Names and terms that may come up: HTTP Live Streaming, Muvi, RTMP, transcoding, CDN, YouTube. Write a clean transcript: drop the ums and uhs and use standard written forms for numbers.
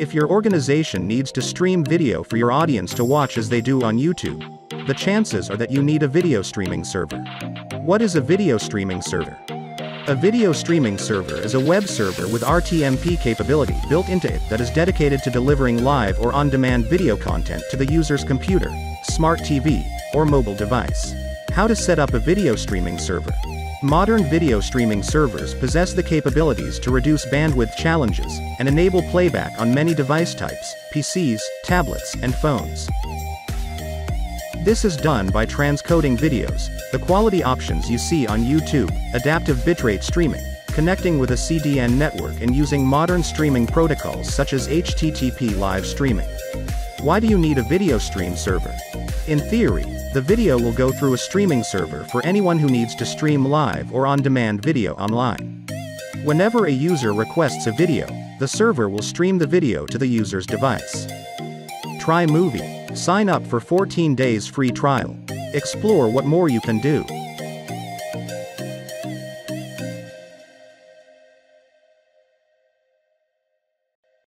If your organization needs to stream video for your audience to watch as they do on YouTube, the chances are that you need a video streaming server. What is a video streaming server? A video streaming server is a web server with RTMP capability built into it that is dedicated to delivering live or on-demand video content to the user's computer, smart TV, or mobile device. How to set up a video streaming server? Modern video streaming servers possess the capabilities to reduce bandwidth challenges and enable playback on many device types, PCs, tablets, and phones. This is done by transcoding videos, the quality options you see on YouTube, adaptive bitrate streaming, connecting with a CDN network and using modern streaming protocols such as HTTP Live Streaming. Why do you need a video stream server? In theory, the video will go through a streaming server for anyone who needs to stream live or on-demand video online. Whenever a user requests a video, the server will stream the video to the user's device. Try Muvi. Sign up for 14 days free trial. Explore what more you can do.